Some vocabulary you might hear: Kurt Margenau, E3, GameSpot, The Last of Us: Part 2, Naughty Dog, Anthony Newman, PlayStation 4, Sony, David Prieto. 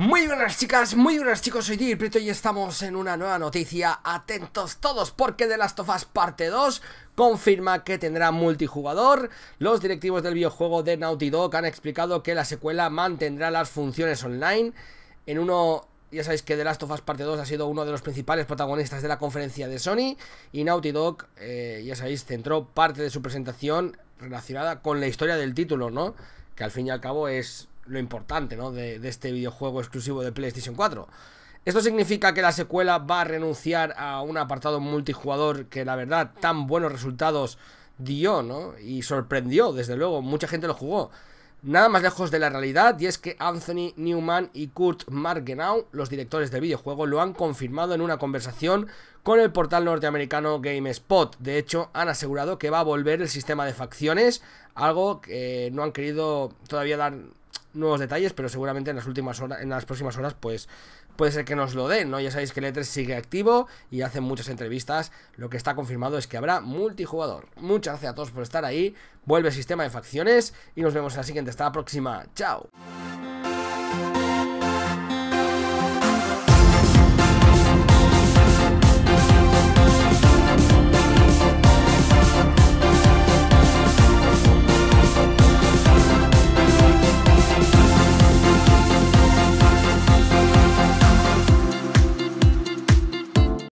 Muy buenas chicas, muy buenas chicos, soy David Prieto y estamos en una nueva noticia. Atentos todos porque The Last of Us parte 2 confirma que tendrá multijugador. Los directivos del videojuego de Naughty Dog han explicado que la secuela mantendrá las funciones online. Ya sabéis que The Last of Us Parte 2 ha sido uno de los principales protagonistas de la conferencia de Sony y Naughty Dog, ya sabéis, centró parte de su presentación relacionada con la historia del título, ¿no? Que al fin y al cabo es lo importante, ¿no? De este videojuego exclusivo de PlayStation 4. Esto significa que la secuela va a renunciar a un apartado multijugador que la verdad tan buenos resultados dio, ¿no? Y sorprendió, desde luego, mucha gente lo jugó. Nada más lejos de la realidad, y es que Anthony Newman y Kurt Margenau, los directores del videojuego, lo han confirmado en una conversación con el portal norteamericano GameSpot. De hecho, han asegurado que va a volver el sistema de facciones, algo que no han querido todavía dar nuevos detalles, pero seguramente en las próximas horas, pues puede ser que nos lo den, ¿no? Ya sabéis que el E3 sigue activo y hacen muchas entrevistas. Lo que está confirmado es que habrá multijugador. Muchas gracias a todos por estar ahí. Vuelve el sistema de facciones y nos vemos en la siguiente. Hasta la próxima. Chao.